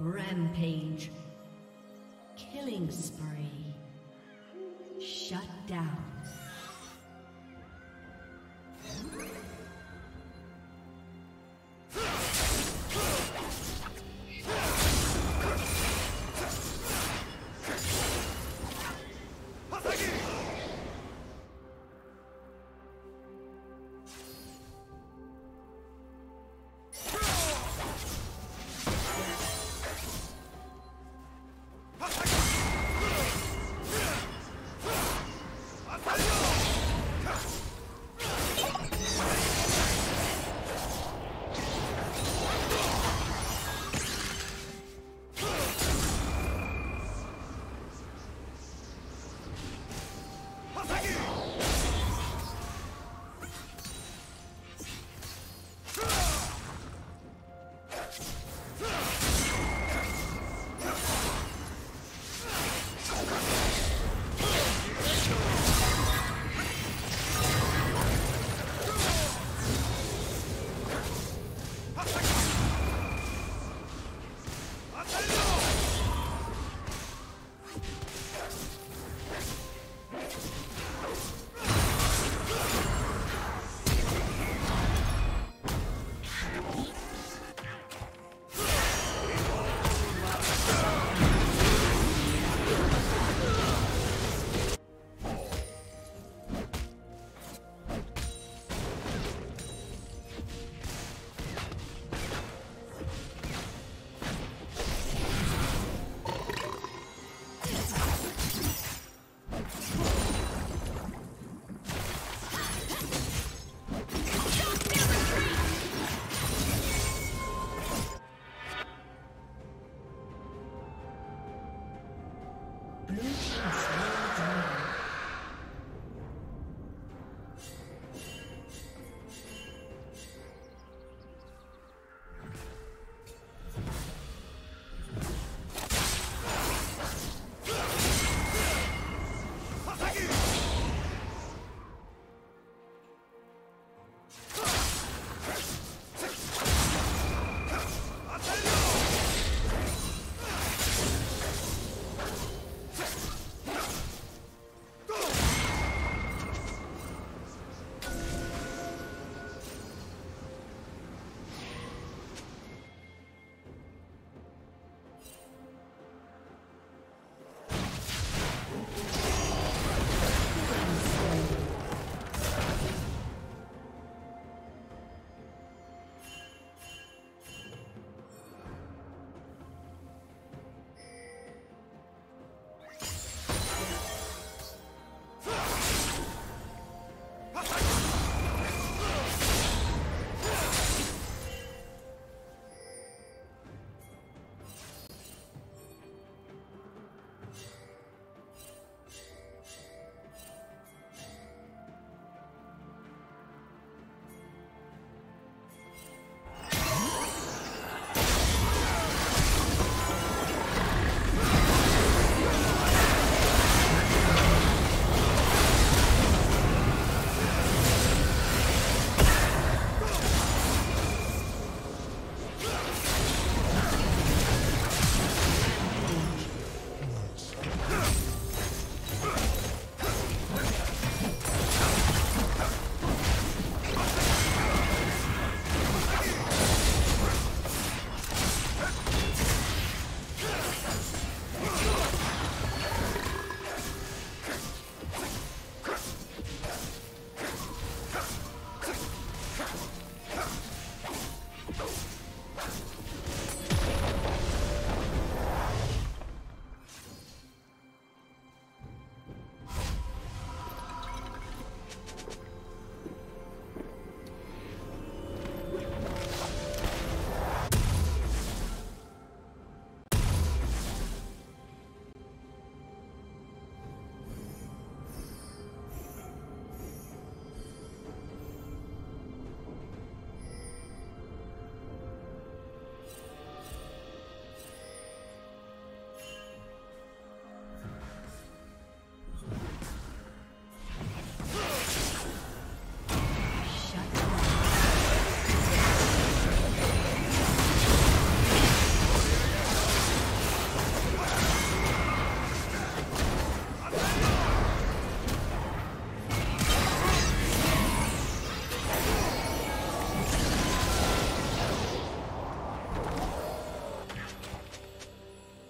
Rampage. Killing spree. Shut down.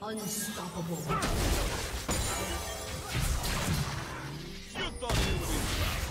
Unstoppable. You thought you would be proud.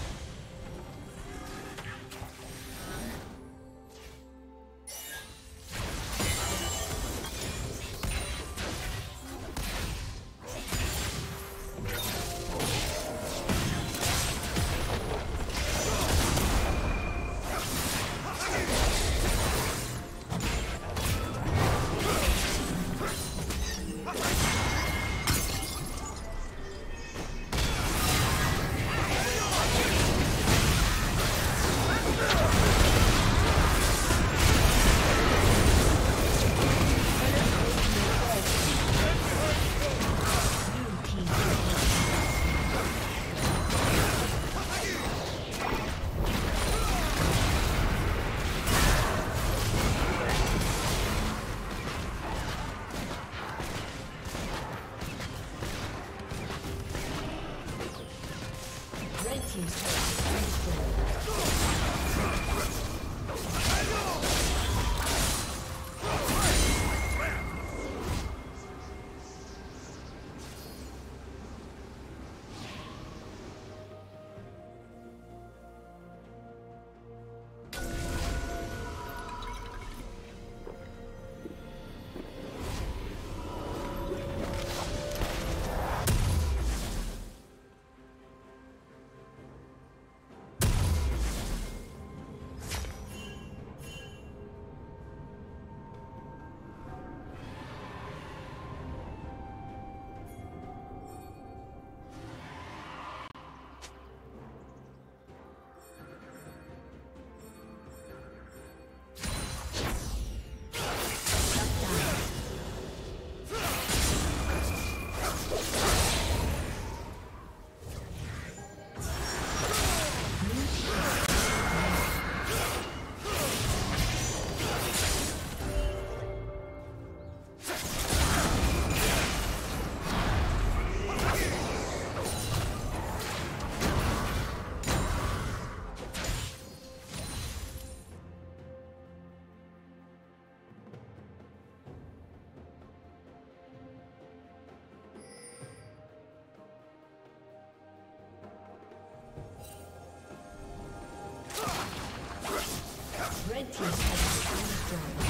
Red team has been destroyed.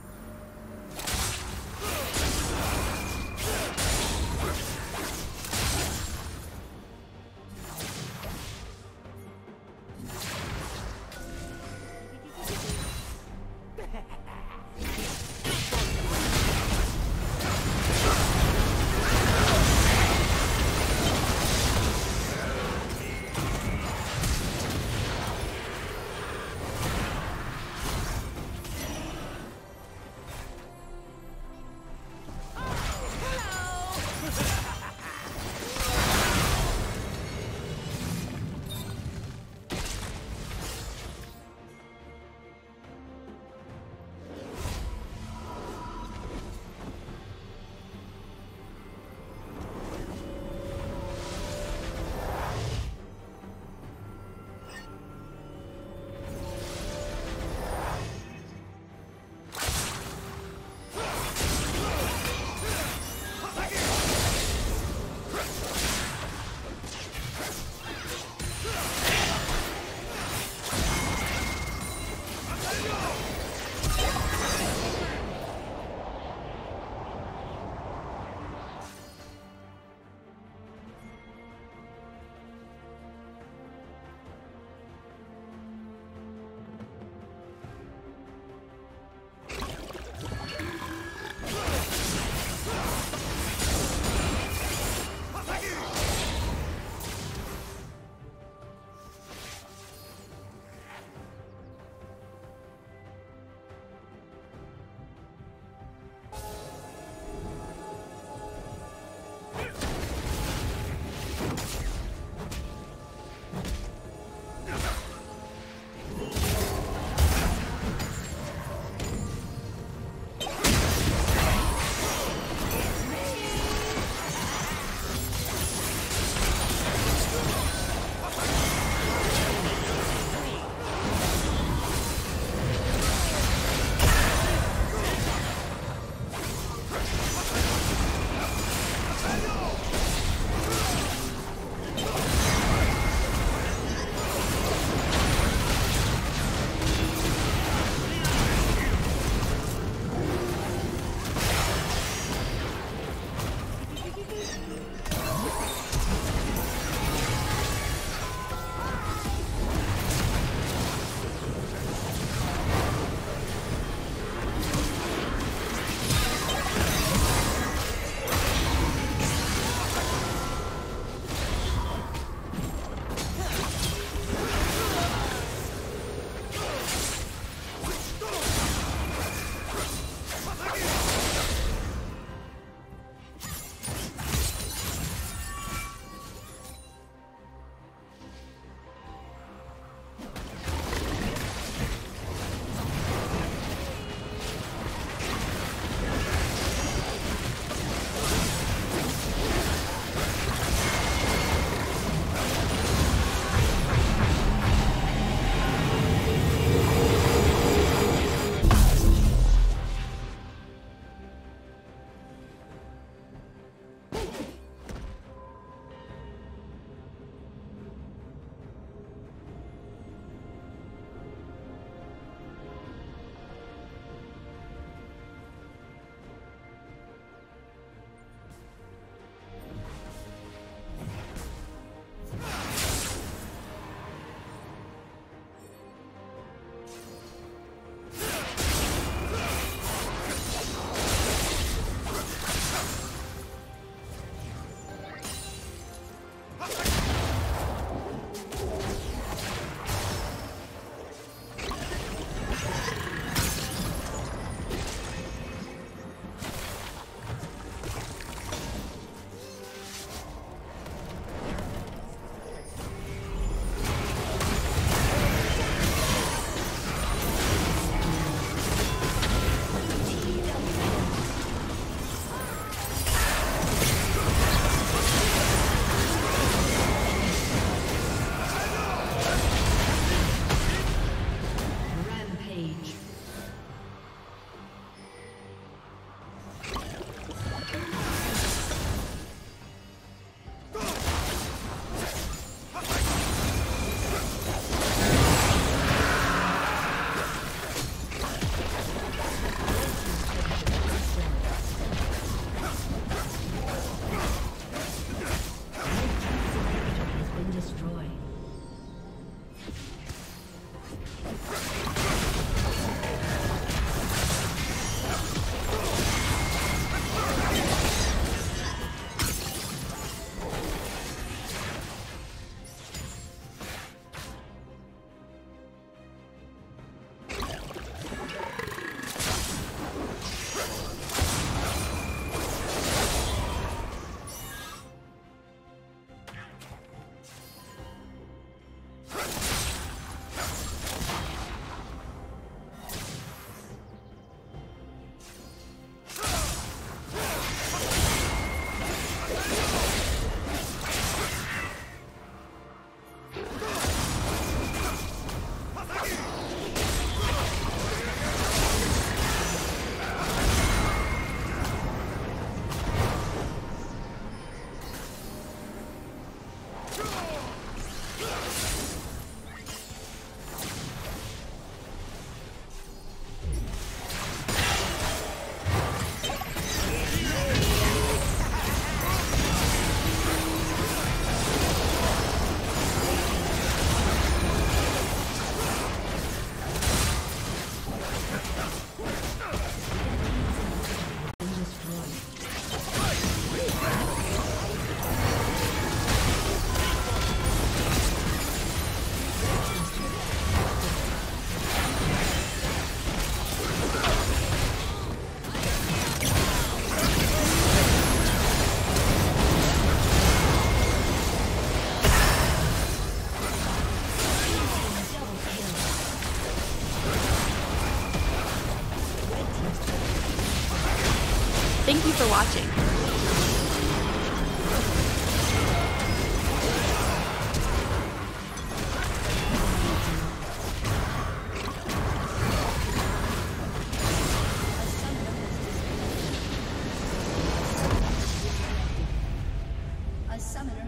summoner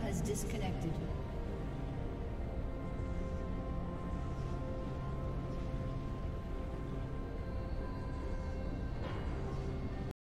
has disconnected.